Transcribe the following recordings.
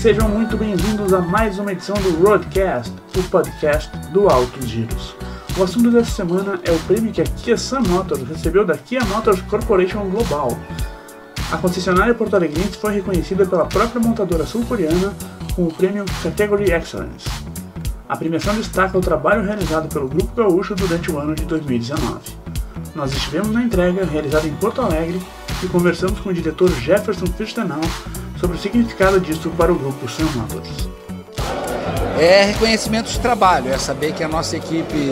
sejam muito bem-vindos a mais uma edição do Roadcast, o podcast do Autos Giros. O assunto dessa semana é o prêmio que a Kia Sun Motors recebeu da Kia Motors Corporation Global. A concessionária porto-alegrense foi reconhecida pela própria montadora sul-coreana com o prêmio Category Excellence. A premiação destaca o trabalho realizado pelo Grupo Gaúcho durante o ano de 2019. Nós estivemos na entrega, realizada em Porto Alegre, e conversamos com o diretor Jefferson Furstenau sobre o significado disso para o grupo Sun Motors. É reconhecimento de trabalho, é saber que a nossa equipe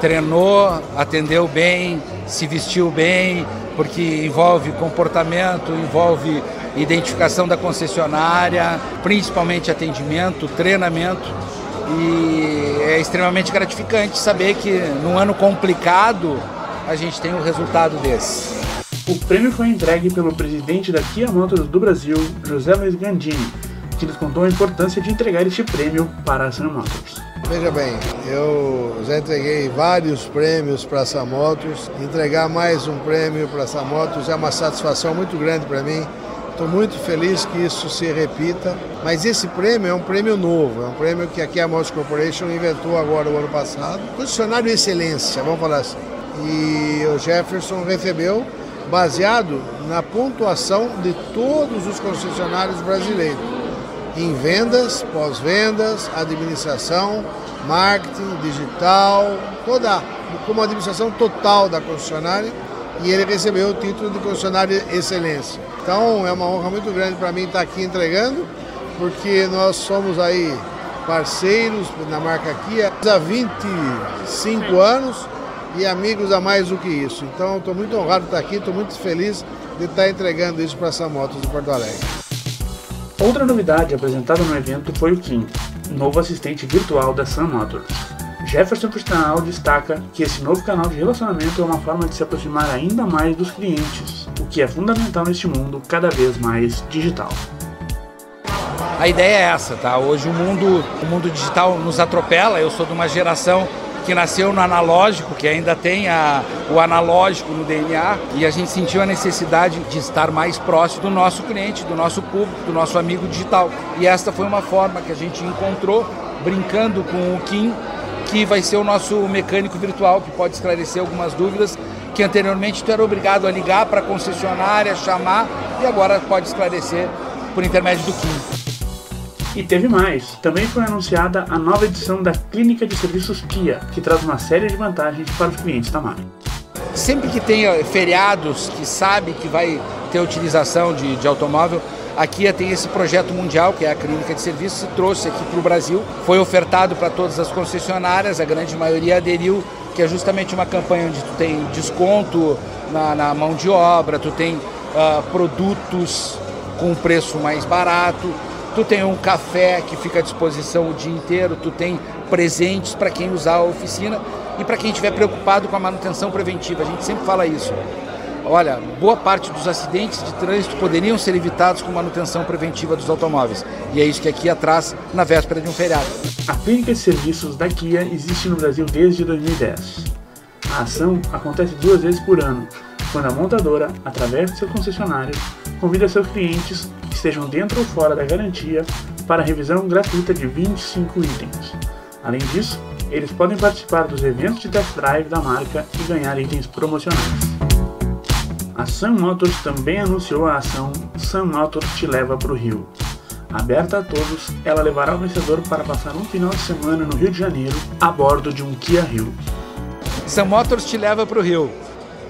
treinou, atendeu bem, se vestiu bem, porque envolve comportamento, envolve identificação da concessionária, principalmente atendimento, treinamento, e é extremamente gratificante saber que num ano complicado a gente tem um resultado desse. O prêmio foi entregue pelo presidente da Kia Motors do Brasil, José Luiz Gandini, que nos contou a importância de entregar este prêmio para a Sun Motors. Veja bem, eu já entreguei vários prêmios para a Sun Motors. Entregar mais um prêmio para a Sun Motors é uma satisfação muito grande para mim. Estou muito feliz que isso se repita, mas esse prêmio é um prêmio novo, é um prêmio que a Kia Motors Corporation inventou agora o ano passado. Concessionário Excelência, vamos falar assim. E o Jefferson recebeu baseado na pontuação de todos os concessionários brasileiros, em vendas, pós-vendas, administração, marketing, digital, como administração total da concessionária, e ele recebeu o título de concessionário Excelência. Então é uma honra muito grande para mim estar aqui entregando, porque nós somos aí parceiros na marca Kia há 25 anos, e amigos a mais do que isso. Então estou muito honrado de estar aqui, estou muito feliz de estar entregando isso para a Sun Motors de Porto Alegre. Outra novidade apresentada no evento foi o Kim, novo assistente virtual da Sun Motors. Jefferson Furstenau destaca que esse novo canal de relacionamento é uma forma de se aproximar ainda mais dos clientes, o que é fundamental neste mundo cada vez mais digital. A ideia é essa, tá? Hoje o mundo digital nos atropela. Eu sou de uma geração que nasceu no analógico, que ainda tem o analógico no DNA, e a gente sentiu a necessidade de estar mais próximo do nosso cliente, do nosso público, do nosso amigo digital. E esta foi uma forma que a gente encontrou brincando com o Kim, que vai ser o nosso mecânico virtual, que pode esclarecer algumas dúvidas que anteriormente tu era obrigado a ligar para a concessionária, chamar, e agora pode esclarecer por intermédio do Kim. E teve mais, também foi anunciada a nova edição da Clínica de Serviços Kia, que traz uma série de vantagens para os clientes da marca. Sempre que tem feriados que sabe que vai ter utilização de automóvel, a Kia tem esse projeto mundial, que é a Clínica de Serviços, que trouxe aqui para o Brasil, foi ofertado para todas as concessionárias, a grande maioria aderiu, que é justamente uma campanha onde tu tem desconto na mão de obra, tu tem produtos com preço mais barato, tu tem um café que fica à disposição o dia inteiro, tu tem presentes para quem usar a oficina e para quem estiver preocupado com a manutenção preventiva. A gente sempre fala isso. Olha, boa parte dos acidentes de trânsito poderiam ser evitados com manutenção preventiva dos automóveis. E é isso que a Kia traz na véspera de um feriado. A Clínica de Serviços da Kia existe no Brasil desde 2010. A ação acontece 2 vezes por ano, quando a montadora, através de seu concessionário, convida seus clientes que estejam dentro ou fora da garantia para a revisão gratuita de 25 itens. Além disso, eles podem participar dos eventos de test drive da marca e ganhar itens promocionais. A Sun Motors também anunciou a ação Sun Motors Te Leva Pro Rio. Aberta a todos, ela levará o vencedor para passar um final de semana no Rio de Janeiro a bordo de um Kia Rio. Sun Motors Te Leva Pro Rio.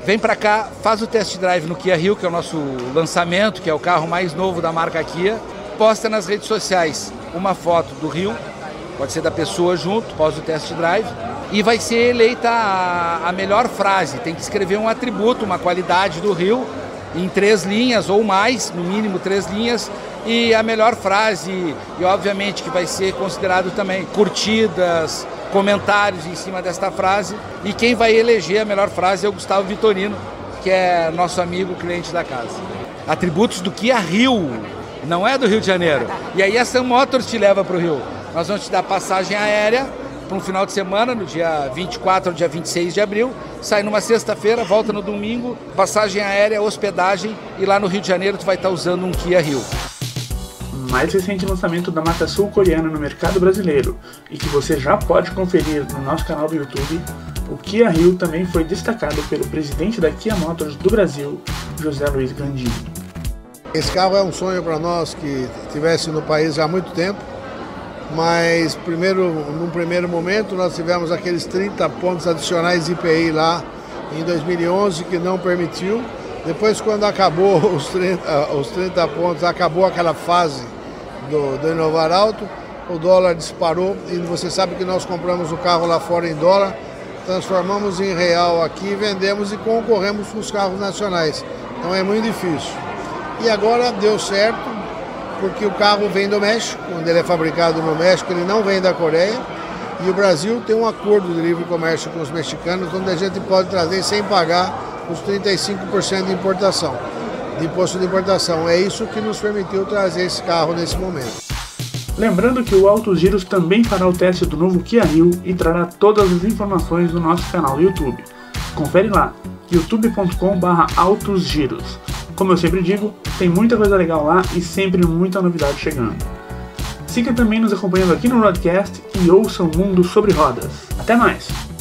Vem para cá, faz o test drive no Kia Rio, que é o nosso lançamento, que é o carro mais novo da marca Kia. Posta nas redes sociais uma foto do Rio, pode ser da pessoa junto, pós o test drive. E vai ser eleita a melhor frase, tem que escrever um atributo, uma qualidade do Rio, em 3 linhas ou mais, no mínimo 3 linhas. E a melhor frase, e obviamente que vai ser considerado também curtidas, comentários em cima desta frase, e quem vai eleger a melhor frase é o Gustavo Vitorino, que é nosso amigo cliente da casa. Atributos do Kia Rio, não é do Rio de Janeiro. E aí a Sun Motors te leva para o Rio. Nós vamos te dar passagem aérea para um final de semana, no dia 24 ou dia 26 de abril, sai numa sexta-feira, volta no domingo, passagem aérea, hospedagem, e lá no Rio de Janeiro tu vai estar usando um Kia Rio. mais recente lançamento da marca sul-coreana no mercado brasileiro e que você já pode conferir no nosso canal do YouTube, o Kia Rio também foi destacado pelo presidente da Kia Motors do Brasil, José Luiz Gandini. Esse carro é um sonho para nós que tivesse no país há muito tempo, mas num primeiro momento nós tivemos aqueles 30 pontos adicionais de IPI lá em 2011 que não permitiu. Depois, quando acabou os 30 pontos, acabou aquela fase do Inovar Auto, o dólar disparou e você sabe que nós compramos o carro lá fora em dólar, transformamos em real aqui, vendemos e concorremos com os carros nacionais. Então é muito difícil. E agora deu certo, porque o carro vem do México, quando ele é fabricado no México, ele não vem da Coreia, e o Brasil tem um acordo de livre comércio com os mexicanos, onde a gente pode trazer sem pagar os 35% de importação, de imposto de importação. É isso que nos permitiu trazer esse carro nesse momento. Lembrando que o Autos Giros também fará o teste do novo Kia Rio e trará todas as informações no nosso canal do YouTube. Confere lá, youtube.com/autosgiros. Como eu sempre digo, tem muita coisa legal lá e sempre muita novidade chegando. Siga também nos acompanhando aqui no Roadcast e ouça o Mundo sobre Rodas. Até mais!